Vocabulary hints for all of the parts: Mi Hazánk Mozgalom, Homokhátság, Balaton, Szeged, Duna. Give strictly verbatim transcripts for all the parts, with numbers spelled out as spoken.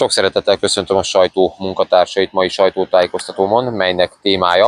Sok szeretettel köszöntöm a sajtó munkatársait mai sajtótájékoztatómon, melynek témája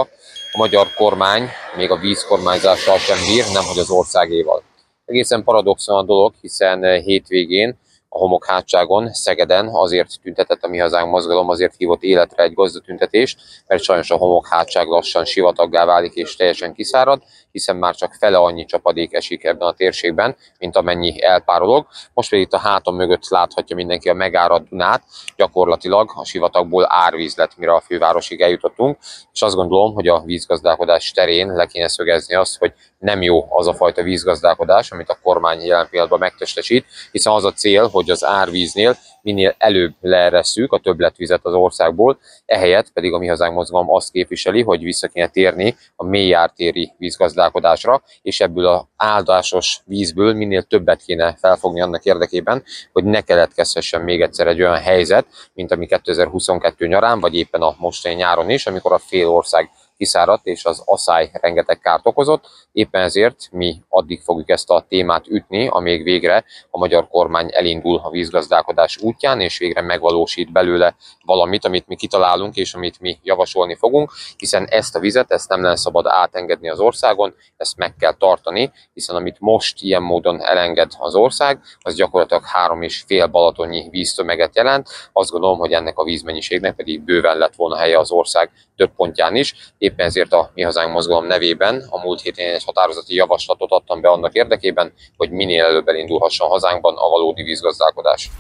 a magyar kormány még a vízkormányzással sem bír, nemhogy az országéval. Egészen paradoxon a dolog, hiszen hétvégén a Homokhátságon, Szegeden azért tüntetett a Mi Hazánk Mozgalom, azért hívott életre egy gazdatüntetést, mert sajnos a homokhátság lassan sivataggá válik és teljesen kiszárad, hiszen már csak fele annyi csapadék esik ebben a térségben, mint amennyi elpárolog. Most pedig itt a hátam mögött láthatja mindenki a megáradt Dunát, gyakorlatilag a sivatagból árvíz lett, mire a fővárosig eljutottunk, és azt gondolom, hogy a vízgazdálkodás terén le kéne szögezni azt, hogy nem jó az a fajta vízgazdálkodás, amit a kormány jelen pillanatban megtestesít, hiszen az a cél, hogy az árvíznél minél előbb leeresszük a többletvizet az országból, ehelyett pedig a Mi Hazánk Mozgalom azt képviseli, hogy vissza kéne térni a mélyártéri vízgazdálkodásra, és ebből az áldásos vízből minél többet kéne felfogni annak érdekében, hogy ne keletkezhessen még egyszer egy olyan helyzet, mint ami kétezer-huszonkettő nyarán, vagy éppen a mostani nyáron is, amikor a fél ország kiszáradt és az aszály rengeteg kárt okozott. Éppen ezért mi addig fogjuk ezt a témát ütni, amíg végre a magyar kormány elindul a vízgazdálkodás útján, és végre megvalósít belőle valamit, amit mi kitalálunk és amit mi javasolni fogunk, hiszen ezt a vizet, ezt nem lenne szabad átengedni az országon, ezt meg kell tartani, hiszen amit most ilyen módon elenged az ország, az gyakorlatilag három és fél balatonnyi víztömeget jelent. Azt gondolom, hogy ennek a vízmennyiségnek pedig bőven lett volna helye az ország több pontján is. Éppen ezért a Mi Hazánk Mozgalom nevében a múlt héten egy határozati javaslatot adtam be annak érdekében, hogy minél előbb elindulhasson hazánkban a valódi vízgazdálkodás.